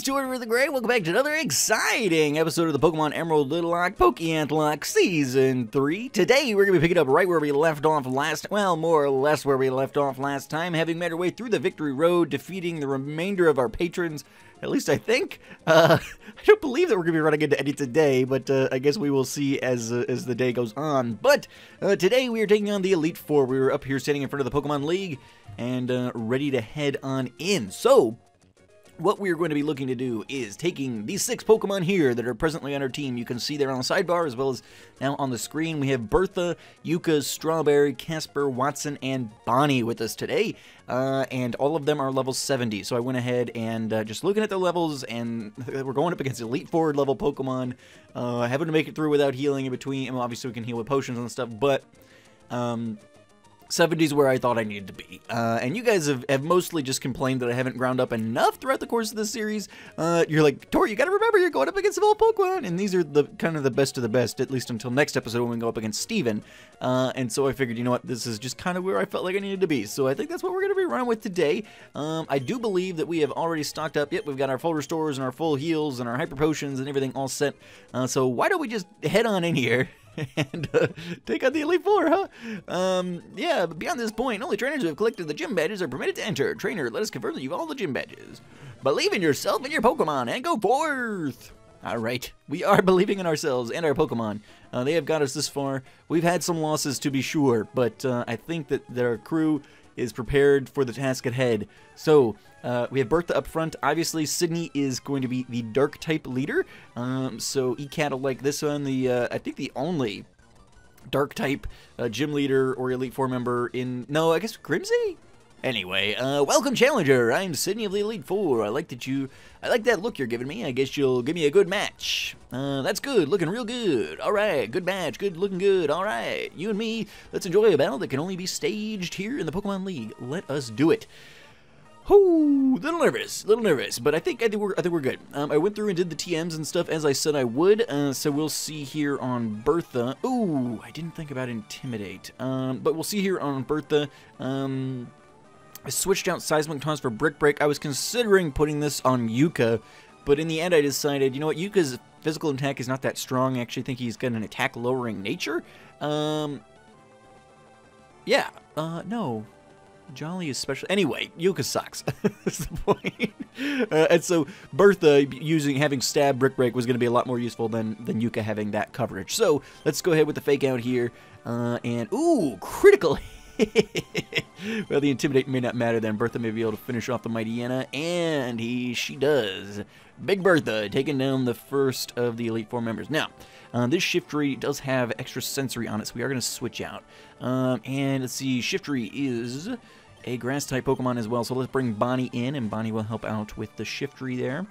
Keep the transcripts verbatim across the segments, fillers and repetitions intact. is Jordan of the Grey. Welcome back to another exciting episode of the Pokemon Emerald Little Lock, PokeAnt Lock, Season three. Today, we're going to be picking up right where we left off last, well, more or less where we left off last time, having made our way through the Victory Road, defeating the remainder of our patrons, at least I think. Uh, I don't believe that we're going to be running into any today, but uh, I guess we will see as uh, as the day goes on. But uh, today, we are taking on the Elite Four. We were up here standing in front of the Pokemon League and uh, ready to head on in. So, what we're going to be looking to do is taking these six Pokemon here that are presently on our team. You can see there on the sidebar as well as now on the screen. We have Bertha, Yuka, Strawberry, Casper, Watson, and Bonnie with us today. Uh, and all of them are level seventy. So I went ahead and uh, just looking at the levels, and we're going up against Elite Four level Pokemon. Uh, having to make it through without healing in between. Well, obviously, we can heal with potions and stuff, but Um, seventy is where I thought I needed to be. Uh, and you guys have, have mostly just complained that I haven't ground up enough throughout the course of this series. Uh, you're like, Tori, you gotta remember you're going up against the old Pokemon. And these are the kind of the best of the best, at least until next episode when we go up against Steven. Uh, and so I figured, you know what, this is just kind of where I felt like I needed to be. So I think that's what we're gonna be running with today. Um, I do believe that we have already stocked up. Yep, we've got our full restores and our full heals and our hyper potions and everything all set. Uh, so why don't we just head on in here and uh, take out the Elite Four, huh? Um, yeah, but beyond this point, only trainers who have collected the gym badges are permitted to enter. Trainer, let us confirm that you've all the gym badges. Believe in yourself and your Pokemon, and go forth! Alright, we are believing in ourselves and our Pokemon. Uh, they have got us this far. We've had some losses, to be sure, but uh, I think that their crew is prepared for the task at hand. So, uh, we have Bertha up front. Obviously, Sydney is going to be the Dark-type leader. Um, so, E-Cat will like this one. The uh, I think the only Dark-type uh, gym leader or Elite Four member in... No, I guess Grimsy? Anyway, uh, welcome, Challenger. I'm Sydney of the Elite Four. I like that you... I like that look you're giving me. I guess you'll give me a good match. Uh, that's good. Looking real good. All right. Good match. Good. Looking good. All right. You and me, let's enjoy a battle that can only be staged here in the Pokemon League. Let us do it. Ooh, little nervous, little nervous, but I think I think we're I think we're good. Um, I went through and did the T Ms and stuff as I said I would. Uh, so we'll see here on Bertha. Ooh, I didn't think about Intimidate. Um, but we'll see here on Bertha. Um, I switched out Seismic Taunts for Brick Break. I was considering putting this on Yuka, but in the end I decided, you know what, Yuka's physical attack is not that strong. I actually think he's got an attack lowering nature. Um, yeah. Uh, no. Jolly is special. Anyway, Yuka sucks. That's the point. Uh, and so Bertha using having stab Brick Break was going to be a lot more useful than than Yuka having that coverage. So let's go ahead with the fake out here. Uh, and ooh, critical hit. Well, the Intimidate may not matter then. Bertha may be able to finish off the Mightyena, and he she does. Big Bertha taking down the first of the Elite Four members. Now, uh, this Shiftry does have extra sensory on it, so we are going to switch out. Um, and let's see, Shiftry is a Grass-type Pokemon as well, so let's bring Bonnie in, and Bonnie will help out with the Shiftry there.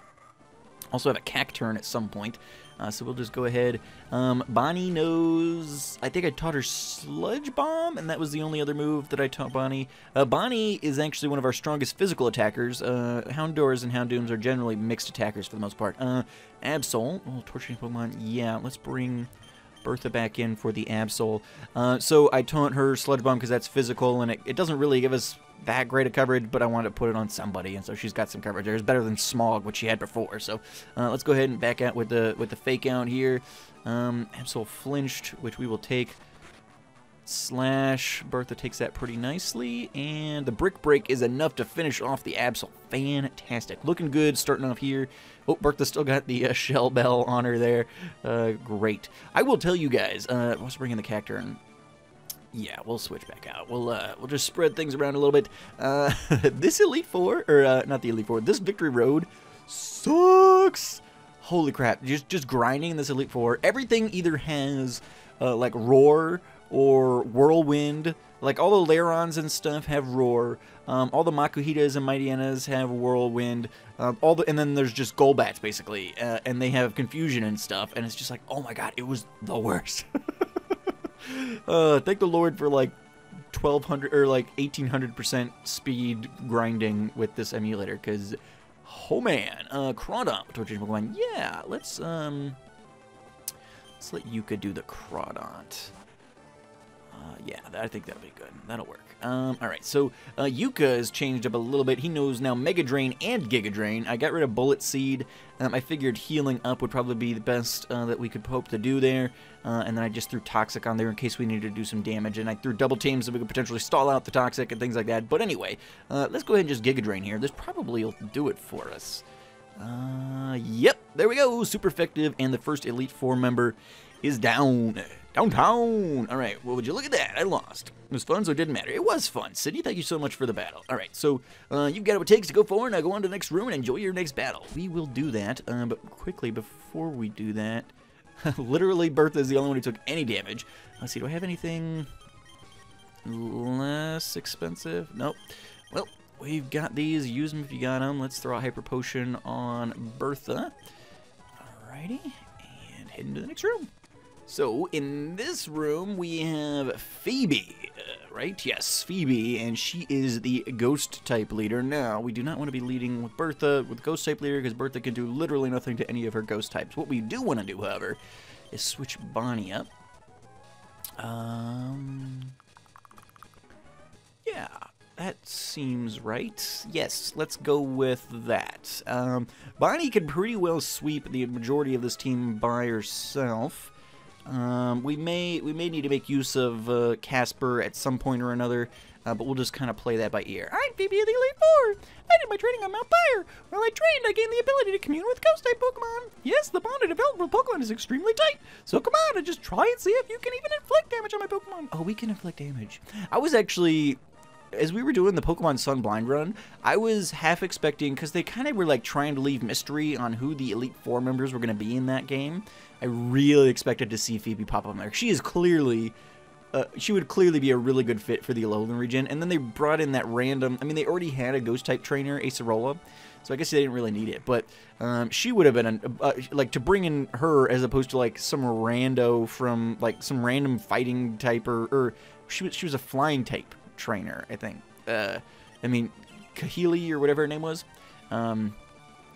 Also have a Cacturn at some point, uh, so we'll just go ahead. Um, Bonnie knows... I think I taught her Sludge Bomb, and that was the only other move that I taught Bonnie. Uh, Bonnie is actually one of our strongest physical attackers. Uh, Houndours and Houndooms are generally mixed attackers for the most part. Uh, Absol, oh, Torching Pokemon, yeah, let's bring Bertha back in for the Absol. Uh, so I taunt her Sludge Bomb because that's physical, and it, it doesn't really give us that great of coverage, but I wanted to put it on somebody, and so she's got some coverage there. It's better than Smog, which she had before. So uh, let's go ahead and back out with the with the fake out here. Um, Absol flinched, which we will take. Slash, Bertha takes that pretty nicely, and the Brick Break is enough to finish off the Absol. Fantastic. Looking good, starting off here. Oh, Bertha still got the uh, Shell Bell on her there. Uh, great. I will tell you guys, uh, let's bring in the Cacturn. Yeah, we'll switch back out. We'll uh, we'll just spread things around a little bit. Uh, this Elite Four, or uh, not the Elite Four, this Victory Road sucks. Holy crap, just, just grinding this Elite Four. Everything either has, uh, like, Roar, or Whirlwind. Like, all the Lairons and stuff have Roar. Um, all the Makuhitas and Mightyenas have Whirlwind. Um, all the, and then there's just Golbats, basically. Uh, and they have Confusion and stuff. And it's just like, oh my god, it was the worst. uh, thank the Lord for, like, twelve hundred, or, like, eighteen hundred percent speed grinding with this emulator. Because, oh man. Uh, Crawdon. Torchic Pokemon. Yeah, let's, um... let's let Yuka do the Crawdon. Uh, yeah, I think that'll be good. That'll work. Um, all right, so uh, Yuka has changed up a little bit. He knows now Mega Drain and Giga Drain. I got rid of Bullet Seed. Um, I figured healing up would probably be the best uh, that we could hope to do there. Uh, and then I just threw Toxic on there in case we needed to do some damage. And I threw Double Team so we could potentially stall out the Toxic and things like that. But anyway, uh, let's go ahead and just Giga Drain here. This probably will do it for us. Uh, yep, there we go. Super effective. And the first Elite Four member is down. Downtown! Alright, well, would you look at that? I lost. It was fun, so it didn't matter. It was fun. Sydney, thank you so much for the battle. Alright, so uh, you've got what it takes to go forward. Now go on to the next room and enjoy your next battle. We will do that, uh, but quickly before we do that, literally Bertha is the only one who took any damage. Let's see, do I have anything less expensive? Nope. Well, we've got these. Use them if you got them. Let's throw a Hyper Potion on Bertha. Alrighty, and head into the next room. So, in this room, we have Phoebe, uh, right? Yes, Phoebe, and she is the Ghost-type leader. Now, we do not want to be leading with Bertha, with Ghost-type leader, because Bertha can do literally nothing to any of her Ghost-types. What we do want to do, however, is switch Bonnie up. Um, yeah, that seems right. Yes, let's go with that. Um, Bonnie can pretty well sweep the majority of this team by herself. Um, we may we may need to make use of uh, Casper at some point or another, uh, but we'll just kind of play that by ear. I'm Phoebe of the Elite Four. I did my training on Mount Pyre. While I trained, I gained the ability to commune with Ghost-type Pokemon. Yes, the bond I developed with Pokemon is extremely tight, so come on and just try and see if you can even inflict damage on my Pokemon. Oh, we can inflict damage. I was actually, as we were doing the Pokemon Sun blind run, I was half expecting, because they kind of were like trying to leave mystery on who the Elite Four members were going to be in that game. I really expected to see Phoebe pop up there. She is clearly, uh, she would clearly be a really good fit for the Alolan region. And then they brought in that random, I mean, they already had a Ghost-type trainer, Acerola, so I guess they didn't really need it. But um, she would have been, an, uh, like, to bring in her as opposed to, like, some rando from, like, some random fighting type or, or she was, she was a flying type trainer, I think. Uh, I mean, Kahili or whatever her name was. Um...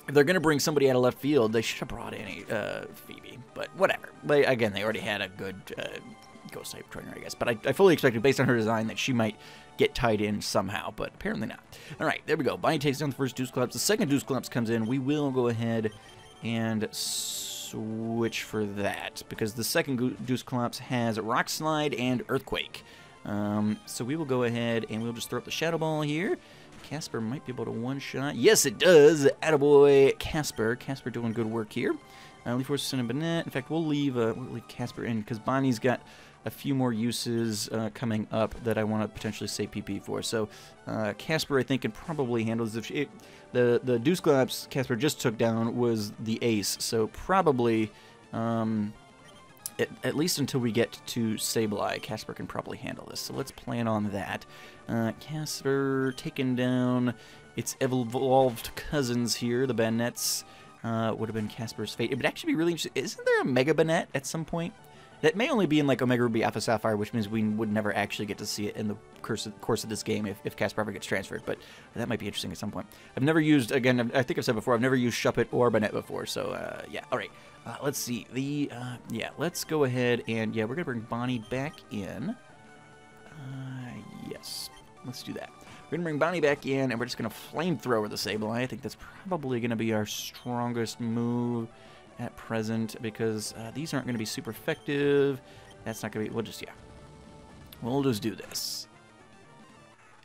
If they're going to bring somebody out of left field, they should have brought in uh, Phoebe, but whatever. They, again, they already had a good uh, Ghost-type trainer, I guess, but I, I fully expected, based on her design, that she might get tied in somehow, but apparently not. All right, there we go. Bonnie takes down the first Dusclops. The second Dusclops comes in. We will go ahead and switch for that, because the second Dusclops has Rock Slide and Earthquake. Um, so we will go ahead and we'll just throw up the Shadow Ball here. Casper might be able to one-shot. Yes, it does. Attaboy, Casper. Casper doing good work here. Uh, leave Force and Banette. In fact, we'll leave uh, we'll leave Casper in because Bonnie's got a few more uses uh, coming up that I want to potentially save P P for. So uh, Casper, I think, can probably handle this. If she, it, the the Dusclops Casper just took down was the ace, so probably um, at, at least until we get to Sableye, Casper can probably handle this. So let's plan on that. Uh, Casper taking down its evolved cousins here, the Banettes, uh, would have been Casper's fate. It would actually be really interesting. Isn't there a Mega Banette at some point? That may only be in like Omega Ruby Alpha Sapphire, which means we would never actually get to see it in the course of, course of this game if, if Casper ever gets transferred, but that might be interesting at some point. I've never used, again, I think I've said before, I've never used Shuppet or Banette before, so uh, yeah, all right. Uh, let's see, the, uh, yeah, let's go ahead and, yeah, we're going to bring Bonnie back in. Uh, yes. Let's do that. We're going to bring Bonnie back in, and we're just going to flamethrower the Sableye. I think that's probably going to be our strongest move at present, because uh, these aren't going to be super effective. That's not going to be... We'll just, yeah. We'll just do this.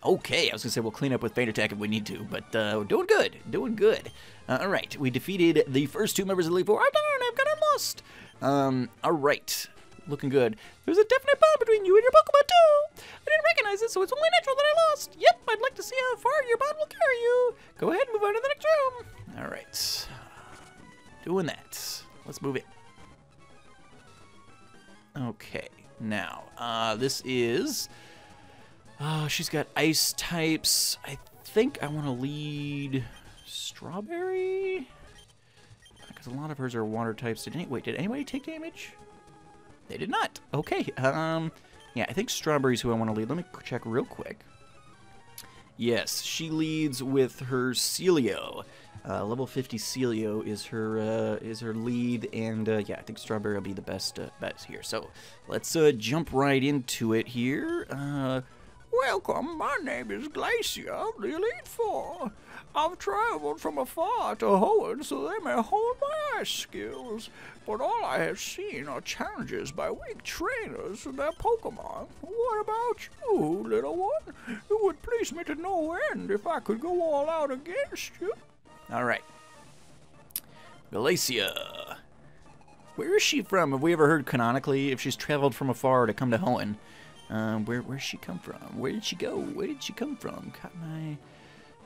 Okay, I was going to say we'll clean up with Faint Attack if we need to, but uh, we're doing good. Doing good. Uh, all right, we defeated the first two members of the Elite Four. I don't know, I've got lost. Um, all right. Looking good. There's a definite bond between you and your Pokemon, too. I didn't recognize it, so it's only natural that I lost. Yep, I'd like to see how far your bond will carry you. Go ahead and move on to the next room. All right. Doing that. Let's move in. Okay. Now, uh, this is... Uh, she's got ice types. I think I want to lead Strawberry? Because a lot of hers are water types. Did any... Wait, did anybody take damage? They did not. Okay. Um, yeah, I think Strawberry's who I want to lead. Let me check real quick. Yes, she leads with her Celio. Uh, level fifty Celio is her uh, is her lead, and uh, yeah, I think Strawberry will be the best uh, bet here. So let's uh, jump right into it here. Uh, Welcome, my name is Glacia of the Elite Four. I've traveled from afar to Hoenn so they may hone my ice skills, but all I have seen are challenges by weak trainers and their Pokemon. What about you, little one? It would please me to no end if I could go all out against you. All right. Glacia. Where is she from? Have we ever heard canonically if she's traveled from afar to come to Hoenn? Um, where where's she come from? Where did she go? Where did she come from? Caught my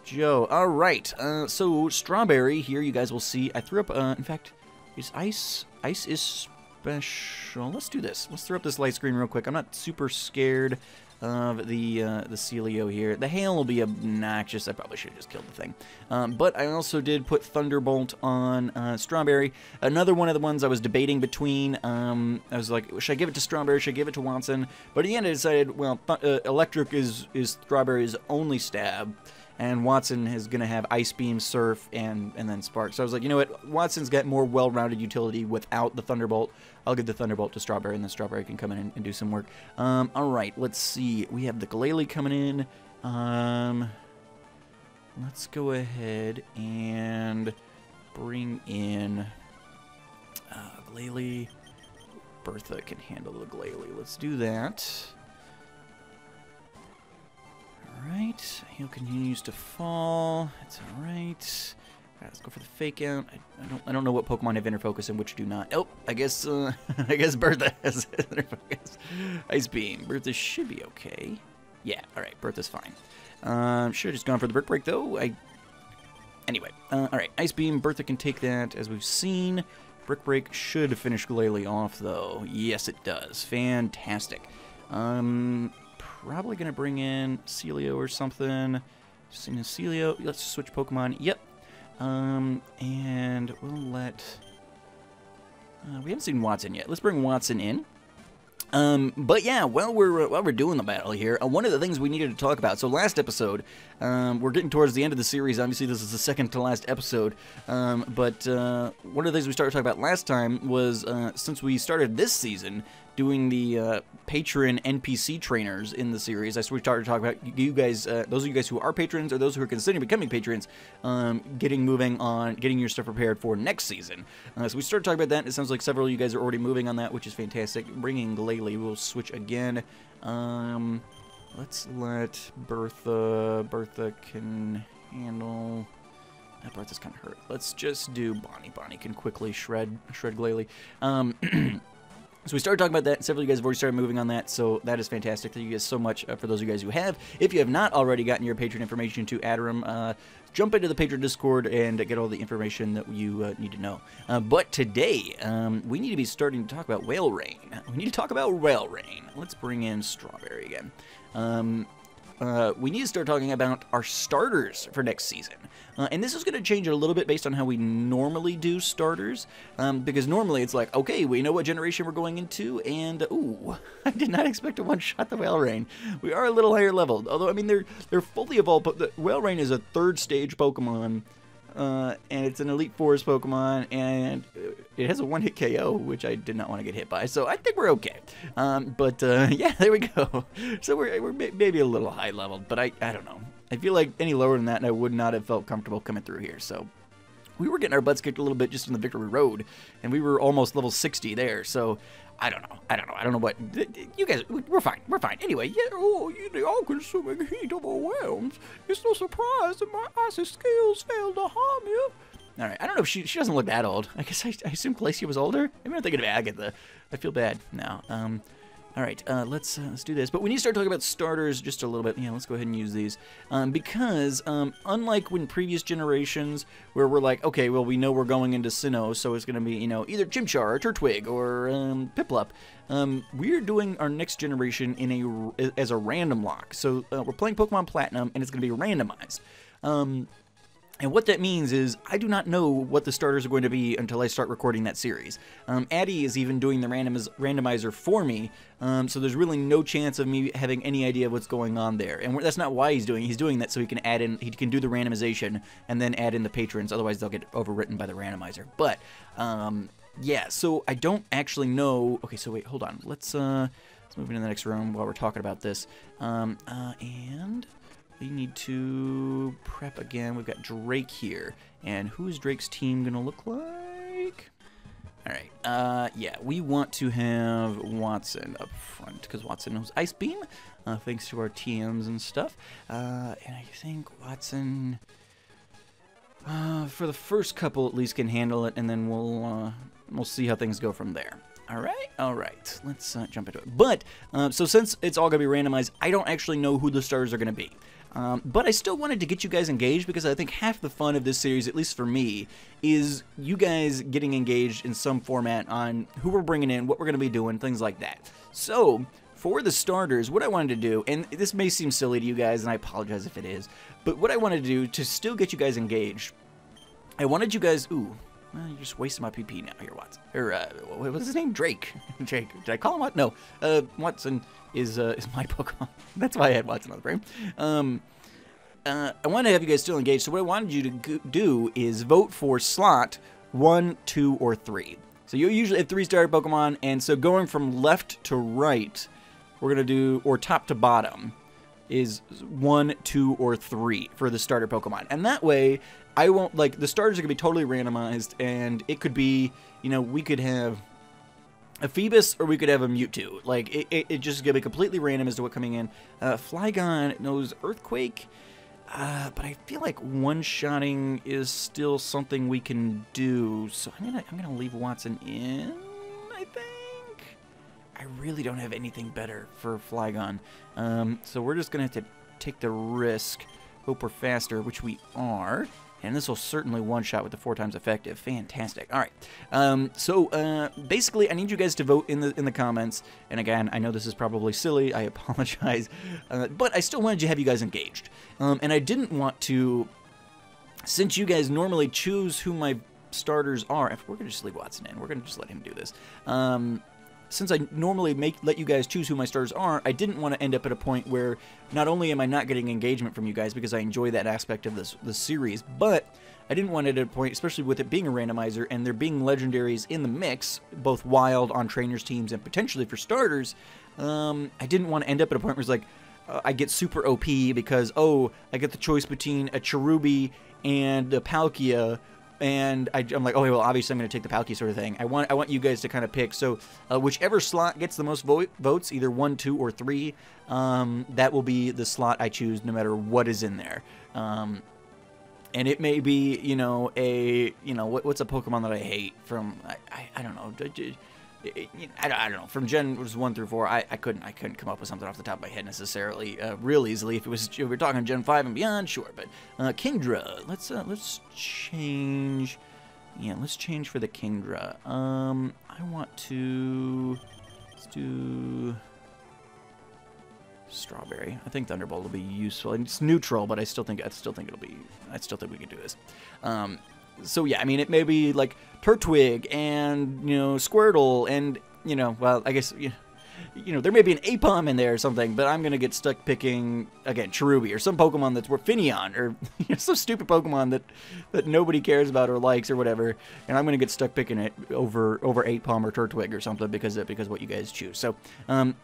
Joe. All right. Uh, so Strawberry here. You guys will see. I threw up. Uh, in fact, is ice? Ice is special. Let's do this. Let's throw up this light screen real quick. I'm not super scared of the uh, the Celio here. The hail will be obnoxious. I probably should have just killed the thing. Um, but I also did put Thunderbolt on uh, Strawberry. Another one of the ones I was debating between. Um, I was like, should I give it to Strawberry? Should I give it to Watson? But at the end I decided, well, uh, Electric is, is Strawberry's only stab. And Watson is going to have Ice Beam, Surf, and, and then Spark. So I was like, you know what? Watson's got more well-rounded utility without the Thunderbolt. I'll give the Thunderbolt to Strawberry, and then Strawberry can come in and, and do some work. Um, all right, let's see. We have the Glalie coming in. Um, let's go ahead and bring in uh, Glalie. Bertha can handle the Glalie. Let's do that. Alright, heal continues to fall. That's alright. Alright, let's go for the fake out. I, I don't I don't know what Pokemon have inner focus and which do not. Oh, I guess uh, I guess Bertha has inner focus. Ice Beam. Bertha should be okay. Yeah, alright, Bertha's fine. Um should have just gone for the brick break though. I anyway, uh, alright, Ice Beam, Bertha can take that as we've seen. Brick break should finish Glalie off though. Yes it does. Fantastic. Um Probably gonna bring in Celio or something. Just seeing Celio. Let's switch Pokemon. Yep. Um, and we'll let. Uh, we haven't seen Watson yet. Let's bring Watson in. Um, but yeah, while we're while we're doing the battle here, uh, one of the things we needed to talk about. So last episode, um, we're getting towards the end of the series. Obviously, this is the second to last episode. Um, but uh, one of the things we started talking about last time was uh, since we started this season. Doing the uh, patron N P C trainers in the series. I started to talk about you guys, uh, those of you guys who are patrons or those who are considering becoming patrons, um, getting moving on, getting your stuff prepared for next season. Uh, so we started talking about that. It sounds like several of you guys are already moving on that, which is fantastic. Bringing Glalie, we'll switch again. Um, let's let Bertha. Bertha can handle. That Bertha's kind of hurt. Let's just do Bonnie. Bonnie can quickly shred shred Glalie. Um, So we started talking about that. Several of you guys have already started moving on that, so that is fantastic. Thank you guys so much uh, for those of you guys who have. If you have not already gotten your Patreon information to Adram, uh, jump into the Patreon Discord and get all the information that you uh, need to know. Uh, but today, um, we need to be starting to talk about Wailrain. We need to talk about Wailrain. Let's bring in Strawberry again. Um... Uh, we need to start talking about our starters for next season. Uh, and this is going to change a little bit based on how we normally do starters. Um, because normally it's like, okay, we know what generation we're going into. And, ooh, I did not expect to one-shot the Wailrain. We are a little higher level. Although, I mean, they're they're fully evolved. But the Wailrain is a third-stage Pokemon. Uh, and it's an Elite Fours Pokemon, and it has a one-hit K O, which I did not want to get hit by, so I think we're okay. Um, but, uh, yeah, there we go. So we're, we're maybe a little high-leveled, but I, I don't know. I feel like any lower than that, and I would not have felt comfortable coming through here, so... We were getting our butts kicked a little bit just on the Victory Road, and we were almost level sixty there, so... I don't know. I don't know. I don't know what... You guys, we're fine. We're fine. Anyway, yeah, oh, the all-consuming heat overwhelms. It's no surprise that my icy skills failed to harm you. All right. I don't know if she... She doesn't look that old. I guess I, I assume Glacia was older. Maybe I'm thinking of Agatha. I feel bad now. Um... All right, uh, let's uh, let's do this. But we need to start talking about starters just a little bit. Yeah, let's go ahead and use these. Um, because um, unlike when previous generations where we're like, okay, well, we know we're going into Sinnoh, so it's going to be, you know, either Chimchar or Turtwig or um, Piplup. Um, we're doing our next generation in a, as a random lock. So uh, we're playing Pokemon Platinum, and it's going to be randomized. Um, And what that means is I do not know what the starters are going to be until I start recording that series. Um, Addy is even doing the randomiz randomizer for me, um, so there's really no chance of me having any idea what's going on there. And that's not why he's doing it. He's doing that so he can add in, he can do the randomization and then add in the patrons, otherwise they'll get overwritten by the randomizer. But, um, yeah, so I don't actually know. Okay, so wait, hold on. Let's, uh, let's move into the next room while we're talking about this. Um, uh, and... we need to prep again. We've got Drake here. And who is Drake's team going to look like? All right. Uh, yeah, we want to have Watson up front because Watson knows Ice Beam, uh, thanks to our T Ms and stuff. Uh, and I think Watson, uh, for the first couple at least, can handle it, and then we'll, uh, we'll see how things go from there. All right, all right, let's uh, jump into it. But, uh, so since it's all going to be randomized, I don't actually know who the starters are going to be. Um, but I still wanted to get you guys engaged because I think half the fun of this series, at least for me, is you guys getting engaged in some format on who we're bringing in, what we're going to be doing, things like that. So, for the starters, what I wanted to do, and this may seem silly to you guys, and I apologize if it is, but what I wanted to do to still get you guys engaged, I wanted you guys... Ooh, well, you're just wasting my P P now here, Watson. Or, uh, what was his name? Drake. Drake. Did I call him Watson? No. Uh, Watson... Is, uh, is my Pokemon. That's why I had Watson on the brain. Um, uh, I wanted to have you guys still engaged, so what I wanted you to do is vote for slot one, two, or three. So you usually have three starter Pokemon, and so going from left to right, we're going to do, or top to bottom, is one, two, or three for the starter Pokemon. And that way, I won't, like, the starters are going to be totally randomized, and it could be, you know, we could have... a Phoebus, or we could have a Mewtwo. Like, it, it, it just gonna be completely random as to what coming in. Uh, Flygon knows Earthquake, uh, but I feel like one-shotting is still something we can do. So I'm gonna I'm gonna leave Watson in. I think I really don't have anything better for Flygon, um, so we're just gonna have to take the risk. Hope we're faster, which we are. And this will certainly one-shot with the four times effective. Fantastic. All right. Um, so, uh, basically, I need you guys to vote in the in the comments. And again, I know this is probably silly. I apologize. Uh, but I still wanted to have you guys engaged. Um, and I didn't want to... Since you guys normally choose who my starters are... We're going to just leave Watson in. We're going to just let him do this. Um... Since I normally make let you guys choose who my stars are, I didn't want to end up at a point where not only am I not getting engagement from you guys because I enjoy that aspect of this, this series, but I didn't want it at a point, especially with it being a randomizer and there being legendaries in the mix, both wild on trainers teams and potentially for starters, um, I didn't want to end up at a point where it's like, uh, I get super O P because, oh, I get the choice between a Cherubi and a Palkia. And I, I'm like, oh, well, obviously I'm going to take the Palkia sort of thing. I want I want you guys to kind of pick. So uh, whichever slot gets the most vo votes, either one, two, or three, um, that will be the slot I choose no matter what is in there. Um, and it may be, you know, a, you know, what, what's a Pokemon that I hate from, I, I, I don't know, I, I don't know, from Gen one through four, I, I couldn't I couldn't come up with something off the top of my head necessarily, uh, real easily. If it was, if we were talking Gen five and beyond, sure. But uh, Kingdra, let's uh, let's change, yeah, let's change for the Kingdra. Um, I want to let's do Strawberry. I think Thunderbolt will be useful. It's neutral, but I still think I still think it'll be I still think we can do this. Um. So, yeah, I mean, it may be, like, Turtwig and, you know, Squirtle and, you know, well, I guess, you know, there may be an Aipom in there or something, but I'm going to get stuck picking, again, Cherubi or some Pokemon that's worth Finneon or you know, some stupid Pokemon that, that nobody cares about or likes or whatever, and I'm going to get stuck picking it over over Aipom or Turtwig or something because of, because of what you guys choose. So, um,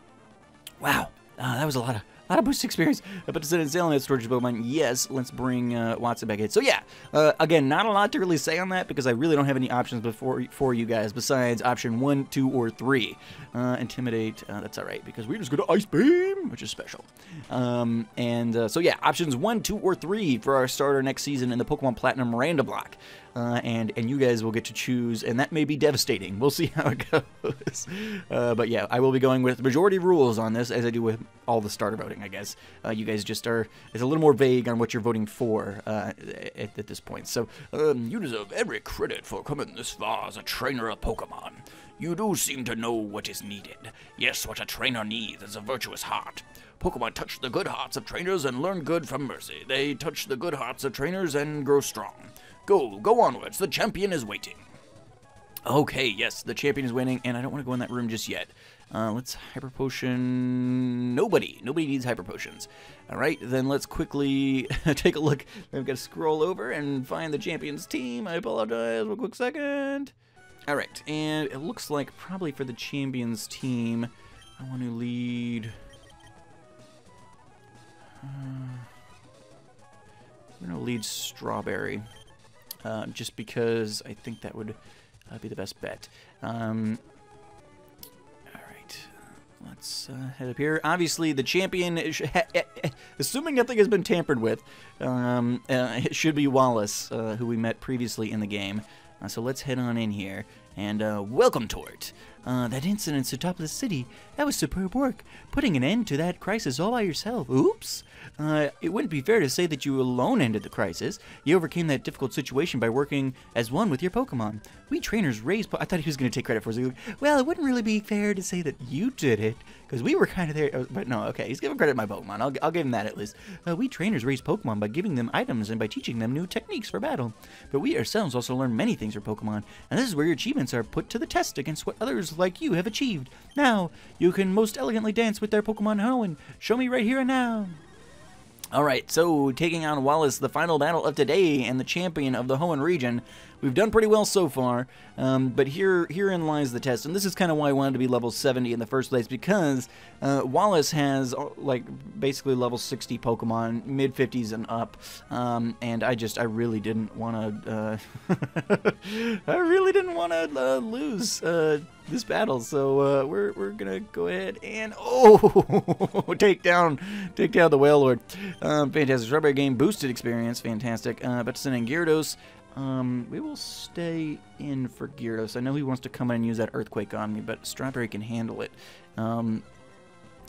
wow, uh, that was a lot of... A lot of boost experience, but to send in sailing at storage Pokemon, yes, let's bring uh, Watson back in. So yeah, uh, again, not a lot to really say on that because I really don't have any options before for you guys besides option one, two, or three. Uh, intimidate, uh, that's all right because we just go to Ice Beam, which is special. Um, and uh, so yeah, options one, two, or three for our starter next season in the Pokemon Platinum Random Lock. Uh, and, and you guys will get to choose, and that may be devastating. We'll see how it goes. Uh, but yeah, I will be going with majority rules on this, as I do with all the starter voting, I guess. Uh, you guys just are, it's a little more vague on what you're voting for uh, at, at this point. So, um, you deserve every credit for coming this far as a trainer of Pokemon. You do seem to know what is needed. Yes, what a trainer needs is a virtuous heart. Pokemon touch the good hearts of trainers and learn good from mercy. They touch the good hearts of trainers and grow strong. Go, go onwards. The champion is waiting. Okay, yes, the champion is waiting, and I don't want to go in that room just yet. Uh, let's Hyper Potion... Nobody. Nobody needs Hyper Potions. All right, then let's quickly take a look. I've got to scroll over and find the champion's team. I apologize. One quick second. All right, and it looks like probably for the champion's team, I want to lead... Uh, I'm going to lead Strawberry, uh, just because I think that would uh, be the best bet. Um... Let's uh, head up here. Obviously, the champion, is, assuming nothing has been tampered with, um, uh, it should be Wallace, uh, who we met previously in the game. Uh, so let's head on in here, and uh, welcome to it. Uh, that incident in Sootopolis City, that was superb work. Putting an end to that crisis all by yourself. Oops. Uh, it wouldn't be fair to say that you alone ended the crisis. You overcame that difficult situation by working as one with your Pokemon. We trainers raised po I thought he was going to take credit for it. Well, it wouldn't really be fair to say that you did it, because we were kind of there. But no, okay, he's giving credit to my Pokemon. I'll, I'll give him that at least. Uh, we trainers raise Pokemon by giving them items and by teaching them new techniques for battle. But we ourselves also learn many things from Pokemon, and this is where your achievements are put to the test against what others like you have achieved. Now, you can most elegantly dance with their Pokemon Hoenn. Show me right here and now. Alright, so taking on Wallace, the final battle of today, and the champion of the Hoenn region. We've done pretty well so far, um, but here herein lies the test, and this is kind of why I wanted to be level seventy in the first place, because uh, Wallace has like basically level sixty Pokemon, mid fifties and up, um, and I just I really didn't want to uh, I really didn't want to uh, lose uh, this battle, so uh, we're we're gonna go ahead and oh take down take down the Whale Lord, um, fantastic strawberry game boosted experience, fantastic. Uh, about to send in Gyarados. Um, we will stay in for Gyarados. I know he wants to come in and use that Earthquake on me, but Strawberry can handle it. Um,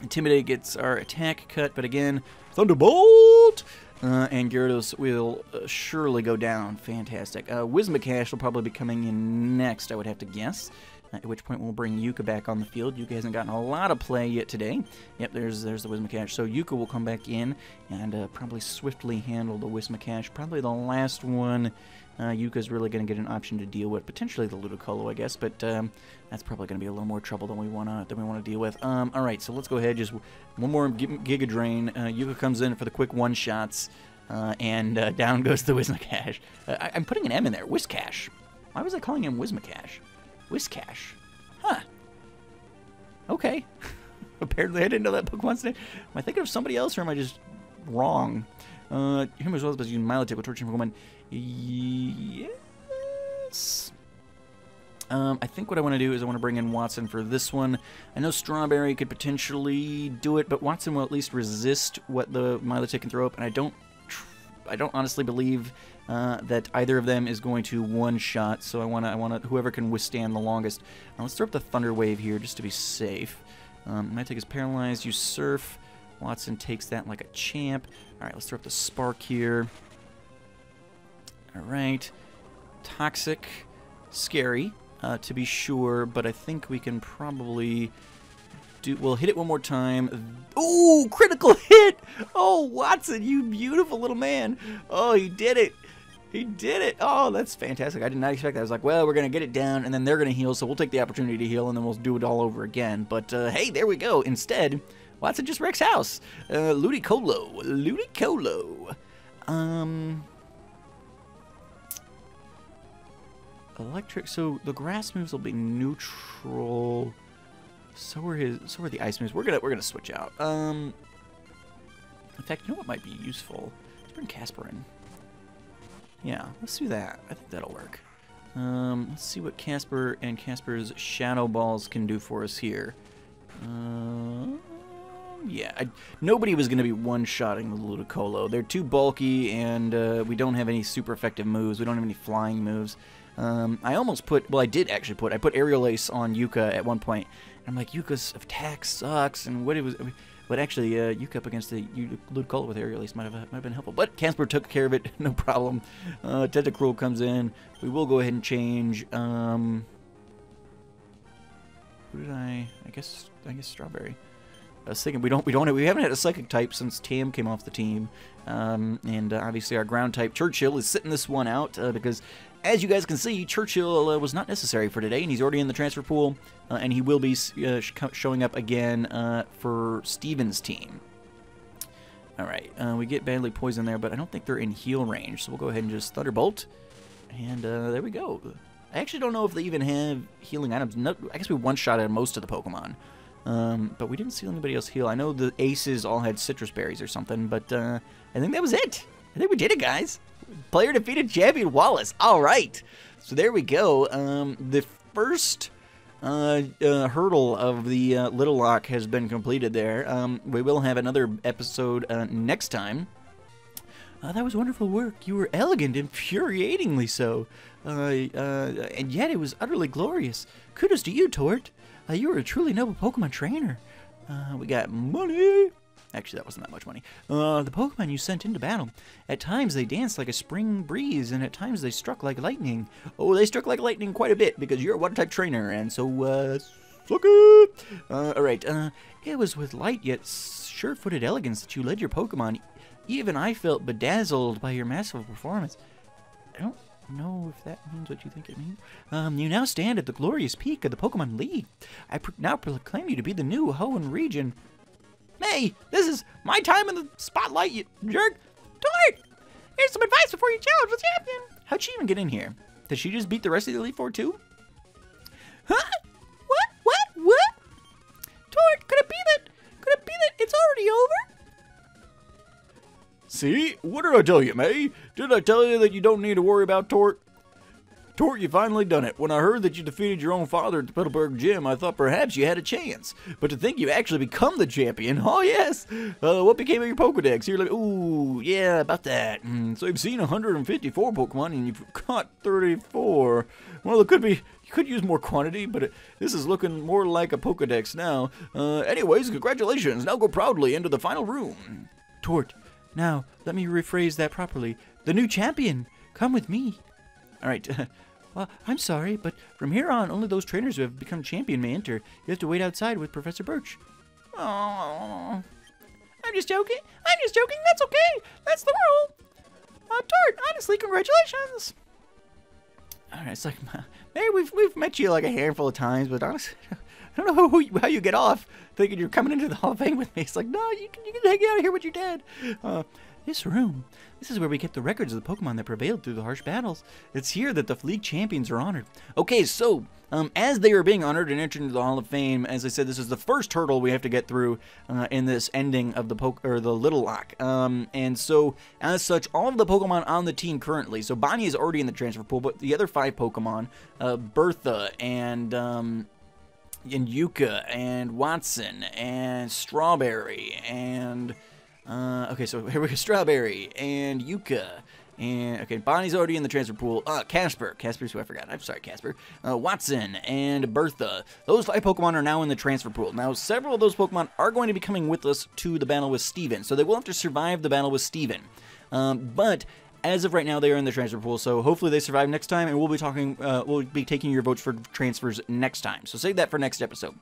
Intimidate gets our attack cut, but again, Thunderbolt! Uh, and Gyarados will uh, surely go down. Fantastic. Uh, Wismacash will probably be coming in next, I would have to guess. At which point we'll bring Yuka back on the field. Yuka hasn't gotten a lot of play yet today. Yep, there's there's the Wismacash. So Yuka will come back in and uh, probably swiftly handle the Wismacash. Probably the last one uh, Yuka's really going to get an option to deal with. Potentially the Ludicolo, I guess, but um, that's probably going to be a little more trouble than we want to than we want to deal with. Um, all right, so let's go ahead. Just one more Giga Drain. Uh, Yuka comes in for the quick one shots, uh, and uh, down goes the Wismacash. Uh, I, I'm putting an M in there. Whiskash. Why was I calling him Wismacash? Whiskash. Huh. Okay. Apparently I didn't know that Pokemon's name. Am I thinking of somebody else or am I just wrong? Uh, him as well as using Milotic with torturing Pokemon. Yes. Um, I think what I want to do is I want to bring in Watson for this one. I know Strawberry could potentially do it, but Watson will at least resist what the Milotic can throw up, and I don't I don't honestly believe uh, that either of them is going to one-shot, so I want to, I want to, whoever can withstand the longest. Now let's throw up the Thunder Wave here, just to be safe. Um, Might take his Paralyzed, you Surf. Watson takes that like a champ. Alright, let's throw up the Spark here. Alright. Toxic. Scary, uh, to be sure, but I think we can probably... Do, we'll hit it one more time. Oh, critical hit! Oh, Watson, you beautiful little man. Oh, he did it. He did it. Oh, that's fantastic. I did not expect that. I was like, well, we're going to get it down, and then they're going to heal, so we'll take the opportunity to heal, and then we'll do it all over again. But, uh, hey, there we go. Instead, Watson just wrecks house. Uh, Ludicolo. Ludicolo. Um... Electric. So, the grass moves will be neutral... So are his. So are the ice moves. We're gonna we're gonna switch out. Um, in fact, you know what might be useful? Let's bring Casper in. Yeah, let's do that. I think that'll work. Um, let's see what Casper and Casper's shadow balls can do for us here. Um, yeah, I, nobody was gonna be one-shotting the Ludicolo. They're too bulky, and uh, we don't have any super effective moves. We don't have any flying moves. Um, I almost put, well I did actually put, I put Aerial Ace on Yuka at one point. And I'm like, Yuka's attack sucks, and what it was, but actually, uh, Yuka up against the Ludicolo with Aerial Ace might have, might have been helpful. But Casper took care of it, no problem. Uh, Tentacruel comes in, we will go ahead and change, um, Who did I? I guess I guess Strawberry. I was thinking we don't we don't we haven't had a Psychic type since Tam came off the team, um, and uh, obviously our Ground type Churchill is sitting this one out uh, because, as you guys can see, Churchill uh, was not necessary for today, and he's already in the transfer pool, uh, and he will be uh, sh showing up again uh, for Steven's team. All right, uh, we get badly poisoned there, but I don't think they're in heal range, so we'll go ahead and just Thunderbolt, and uh, there we go. I actually don't know if they even have healing items. No, I guess we one-shotted most of the Pokemon. Um, but we didn't see anybody else heal. I know the aces all had citrus berries or something, but uh, I think that was it. I think we did it, guys. Player defeated champion Wallace. All right. So there we go. Um, the first uh, uh, hurdle of the uh, Little Lock has been completed there. Um, we will have another episode uh, next time. Uh, that was wonderful work. You were elegant, infuriatingly so. Uh, uh, and yet it was utterly glorious. Kudos to you, Tort. Uh, you were a truly noble Pokemon trainer. Uh, we got money. Actually, that wasn't that much money. Uh, the Pokemon you sent into battle. At times they danced like a spring breeze, and at times they struck like lightning. Oh, they struck like lightning quite a bit, because you're a water-type trainer, and so, uh, suck it! Uh, alright, uh, it was with light yet sure-footed elegance that you led your Pokemon. Even I felt bedazzled by your masterful performance. I don't know if that means what you think it means. Um, you now stand at the glorious peak of the Pokemon League. I pro now proclaim you to be the new Hoenn region. Hey, this is my time in the spotlight, you jerk. Tort, here's some advice before you challenge what's happening. How'd she even get in here? Did she just beat the rest of the Elite Four too? Huh? What? What? What? Tort, could it be that? Could it be that it's already over? See? What did I tell you, May? Did I tell you that you don't need to worry about Tort? Tort, you finally done it. When I heard that you defeated your own father at the Petalburg Gym, I thought perhaps you had a chance. But to think you actually become the champion, oh yes! Uh, what became of your Pokedex? You're like, ooh, yeah, about that. Mm, so you've seen one hundred fifty-four Pokemon and you've caught thirty-four. Well, it could be... You could use more quantity, but it, this is looking more like a Pokedex now. Uh, anyways, congratulations. Now go proudly into the final room. Tort... Now, let me rephrase that properly. The new champion! Come with me! Alright, well, I'm sorry, but from here on, only those trainers who have become champion may enter. You have to wait outside with Professor Birch. Oh, I'm just joking! I'm just joking! That's okay! That's the rule! Uh, Tort, honestly, congratulations! Alright, it's like, maybe we've, we've met you like a handful of times, but honestly... I don't know who you, how you get off thinking you're coming into the Hall of Fame with me. It's like, no, you can, you can hang out and hear what you did. Uh, this room, this is where we kept the records of the Pokemon that prevailed through the harsh battles. It's here that the league champions are honored. Okay, so um, as they are being honored and entered into the Hall of Fame, as I said, this is the first hurdle we have to get through uh, in this ending of the poke or the Little Lock. Um, and so, as such, all of the Pokemon on the team currently. So Bonnie is already in the transfer pool, but the other five Pokemon, uh, Bertha and. Um, and Yuka, and Watson, and Strawberry, and, uh, okay, so here we go, Strawberry, and Yuka, and, okay, Bonnie's already in the transfer pool, uh, Casper, Casper's who I forgot, I'm sorry, Casper, uh, Watson, and Bertha, those five Pokemon are now in the transfer pool. Now, several of those Pokemon are going to be coming with us to the battle with Steven, so they will have to survive the battle with Steven, um, but... As of right now, they are in the transfer pool, so hopefully they survive next time, and we'll be talking, uh, we'll be taking your votes for transfers next time. So save that for next episode.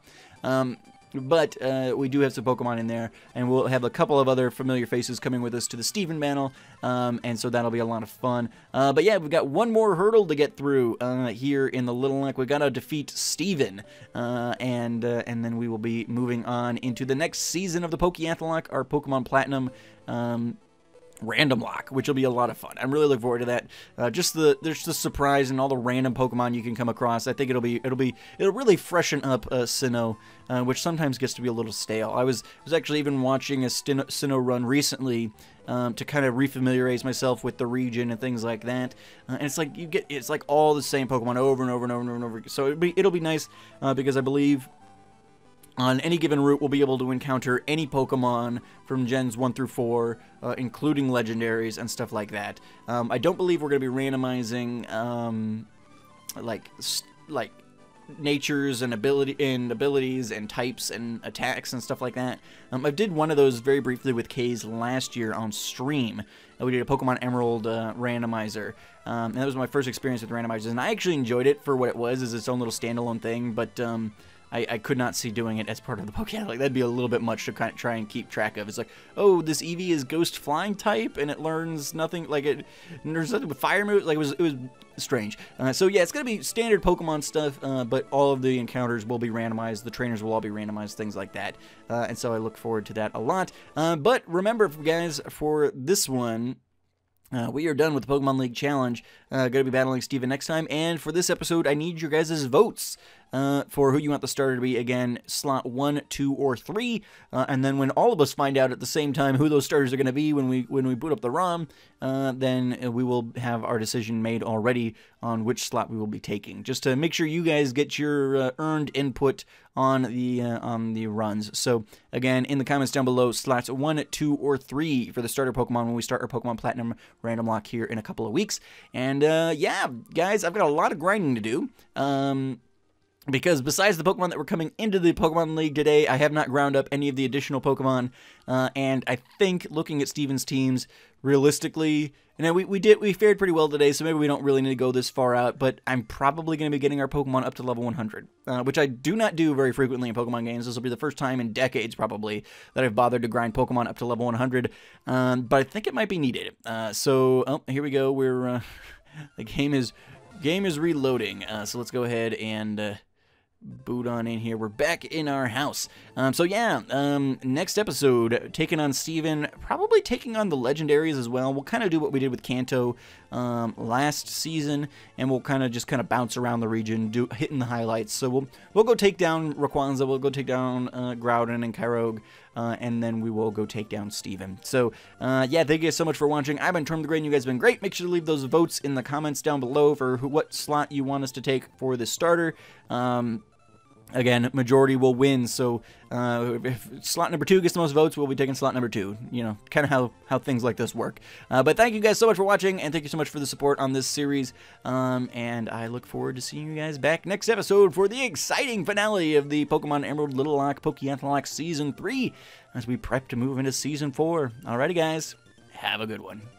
Um, but uh, we do have some Pokemon in there, and we'll have a couple of other familiar faces coming with us to the Steven battle, um, and so that'll be a lot of fun. Uh, but yeah, we've got one more hurdle to get through uh, here in the Little Lock. We've got to defeat Steven, uh, and uh, and then we will be moving on into the next season of the PokeAnt Lock, our Pokemon Platinum. Um, Random Lock, which will be a lot of fun. I'm really looking forward to that. Uh, just the there's the surprise and all the random Pokemon you can come across. I think it'll be it'll be it'll really freshen up uh, Sinnoh, uh, which sometimes gets to be a little stale. I was was actually even watching a Sinnoh, Sinnoh run recently um, to kind of refamiliarize myself with the region and things like that. Uh, and it's like you get it's like all the same Pokemon over and over and over and over and over. So it'll be it'll be nice uh, because I believe. On any given route, we'll be able to encounter any Pokemon from Gens one through four, uh, including legendaries and stuff like that. Um, I don't believe we're going to be randomizing, um, like, like natures and, ability and abilities and types and attacks and stuff like that. Um, I did one of those very briefly with K's last year on stream. We did a Pokemon Emerald uh, randomizer. Um, and that was my first experience with randomizers, and I actually enjoyed it for what it was, as its own little standalone thing, but... Um, I, I could not see doing it as part of the Pokemon. Like, that'd be a little bit much to kind of try and keep track of. It's like, oh, this Eevee is Ghost Flying type, and it learns nothing. Like, it learns nothing with Fire moves. Like, it was, it was strange. Uh, so yeah, it's gonna be standard Pokemon stuff, uh, but all of the encounters will be randomized. The trainers will all be randomized, things like that. Uh, and so I look forward to that a lot. Uh, but remember, guys, for this one. Uh, we are done with the Pokemon League Challenge. Uh, going to be battling Steven next time. And for this episode, I need your guys' votes uh, for who you want the starter to be. Again, slot one, two, or three. Uh, and then when all of us find out at the same time who those starters are going to be when we when we boot up the ROM, uh, then we will have our decision made already on which slot we will be taking. Just to make sure you guys get your uh, earned input on the uh, on the runs. So again, in the comments down below, slots one, two, or three for the starter Pokemon when we start our Pokemon Platinum Random Lock here in a couple of weeks. And uh, yeah, guys, I've got a lot of grinding to do. Um, Because besides the Pokemon that were coming into the Pokemon League today, I have not ground up any of the additional Pokemon, uh, and I think looking at Steven's teams, realistically, and we, we did we fared pretty well today, so maybe we don't really need to go this far out, but I'm probably going to be getting our Pokemon up to level one hundred, uh, which I do not do very frequently in Pokemon games. This will be the first time in decades, probably, that I've bothered to grind Pokemon up to level one hundred, um, but I think it might be needed. Uh, so, oh, here we go, we're, uh, the game is, game is reloading, uh, so let's go ahead and, uh, boot on in here. We're back in our house. Um, so yeah, um, next episode, taking on Steven, probably taking on the legendaries as well. We'll kind of do what we did with Kanto um, last season, and we'll kind of just kind of bounce around the region, do hitting the highlights. So we'll we'll go take down Rayquaza, we'll go take down uh, Groudon and Kyogre, uh, and then we will go take down Steven. So uh, yeah, thank you guys so much for watching. I've been Jordan of the Grey, and you guys have been great. Make sure to leave those votes in the comments down below for who, what slot you want us to take for this starter. Um, Again, majority will win, so uh, if slot number two gets the most votes, we'll be taking slot number two. You know, kind of how, how things like this work. Uh, but thank you guys so much for watching, and thank you so much for the support on this series. Um, and I look forward to seeing you guys back next episode for the exciting finale of the Pokemon Emerald Little Lock PokeAnt Lock Season three as we prep to move into Season four. Alrighty, guys. Have a good one.